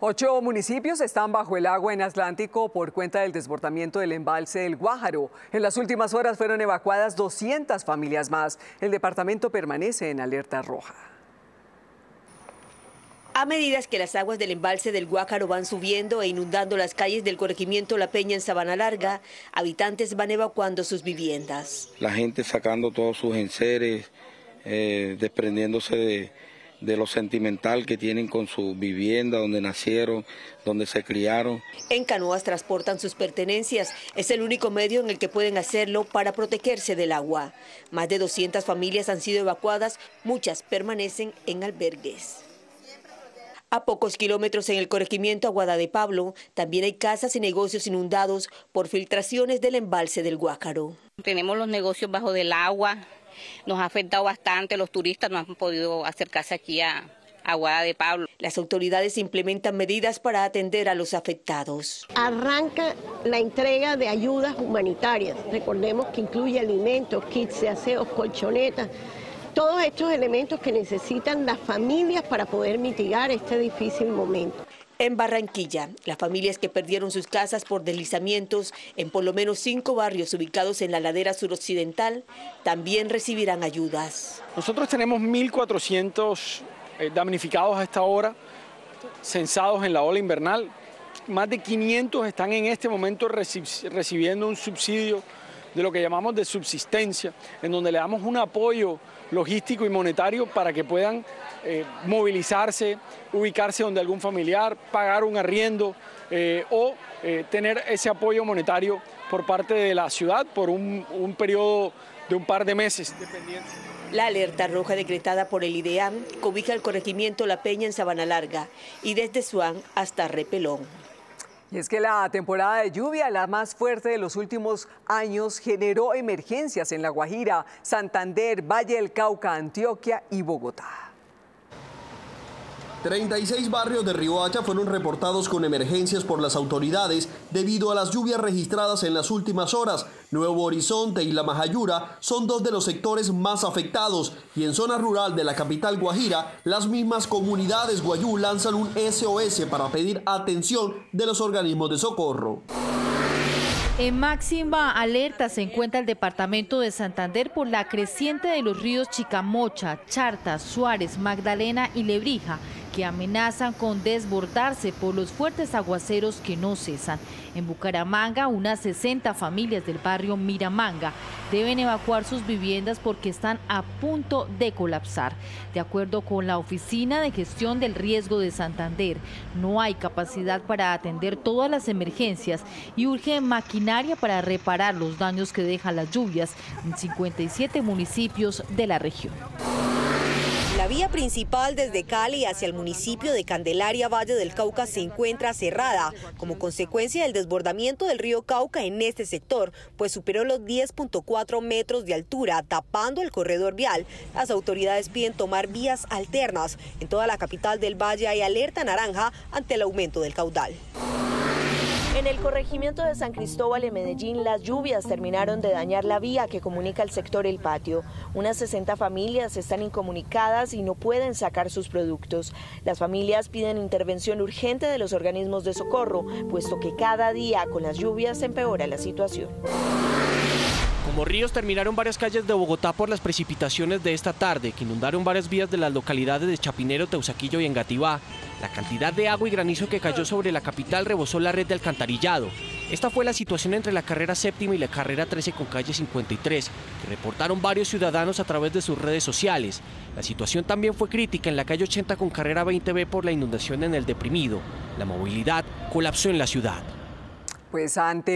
8 municipios están bajo el agua en Atlántico por cuenta del desbordamiento del embalse del Guájaro. En las últimas horas fueron evacuadas 200 familias más. El departamento permanece en alerta roja. A medida que las aguas del embalse del Guácaro van subiendo e inundando las calles del corregimiento La Peña en Sabana Larga, habitantes van evacuando sus viviendas. La gente sacando todos sus enseres, desprendiéndose de lo sentimental que tienen con su vivienda, donde nacieron, donde se criaron. En canoas transportan sus pertenencias. Es el único medio en el que pueden hacerlo para protegerse del agua. Más de 200 familias han sido evacuadas, muchas permanecen en albergues. A pocos kilómetros en el corregimiento Aguada de Pablo, también hay casas y negocios inundados por filtraciones del embalse del Guácaro. Tenemos los negocios bajo del agua, nos ha afectado bastante, los turistas no han podido acercarse aquí a Aguada de Pablo. Las autoridades implementan medidas para atender a los afectados. Arranca la entrega de ayudas humanitarias, recordemos que incluye alimentos, kits de aseo, colchonetas. Todos estos elementos que necesitan las familias para poder mitigar este difícil momento. En Barranquilla, las familias que perdieron sus casas por deslizamientos en por lo menos 5 barrios ubicados en la ladera suroccidental también recibirán ayudas. Nosotros tenemos 1.400 damnificados a esta hora, censados en la ola invernal. Más de 500 están en este momento recibiendo un subsidio de lo que llamamos de subsistencia, en donde le damos un apoyo logístico y monetario para que puedan movilizarse, ubicarse donde algún familiar, pagar un arriendo o tener ese apoyo monetario por parte de la ciudad por un periodo de un par de meses. La alerta roja decretada por el IDEAM cobija el corregimiento La Peña en Sabana Larga y desde Suán hasta Repelón. Y es que la temporada de lluvia, la más fuerte de los últimos años, generó emergencias en La Guajira, Santander, Valle del Cauca, Antioquia y Bogotá. 36 barrios de Riohacha fueron reportados con emergencias por las autoridades debido a las lluvias registradas en las últimas horas. Nuevo Horizonte y La Majayura son dos de los sectores más afectados y en zona rural de la capital guajira, las mismas comunidades Guayú lanzan un SOS para pedir atención de los organismos de socorro. En máxima alerta se encuentra el departamento de Santander por la creciente de los ríos Chicamocha, Charta, Suárez, Magdalena y Lebrija, que amenazan con desbordarse por los fuertes aguaceros que no cesan. En Bucaramanga, unas 60 familias del barrio Miramanga deben evacuar sus viviendas porque están a punto de colapsar. De acuerdo con la Oficina de Gestión del Riesgo de Santander, no hay capacidad para atender todas las emergencias y urge maquinaria para reparar los daños que dejan las lluvias en 57 municipios de la región. La vía principal desde Cali hacia el municipio de Candelaria, Valle del Cauca, se encuentra cerrada como consecuencia del desbordamiento del río Cauca en este sector, pues superó los 10.4 metros de altura, tapando el corredor vial. Las autoridades piden tomar vías alternas. En toda la capital del valle hay alerta naranja ante el aumento del caudal. En el corregimiento de San Cristóbal en Medellín, las lluvias terminaron de dañar la vía que comunica el sector El Patio. Unas 60 familias están incomunicadas y no pueden sacar sus productos. Las familias piden intervención urgente de los organismos de socorro, puesto que cada día con las lluvias se empeora la situación. Como ríos terminaron varias calles de Bogotá por las precipitaciones de esta tarde, que inundaron varias vías de las localidades de Chapinero, Teusaquillo y Engativá. La cantidad de agua y granizo que cayó sobre la capital rebosó la red de alcantarillado. Esta fue la situación entre la carrera séptima y la carrera 13 con calle 53, que reportaron varios ciudadanos a través de sus redes sociales. La situación también fue crítica en la calle 80 con carrera 20B por la inundación en el Deprimido. La movilidad colapsó en la ciudad. Pues antes...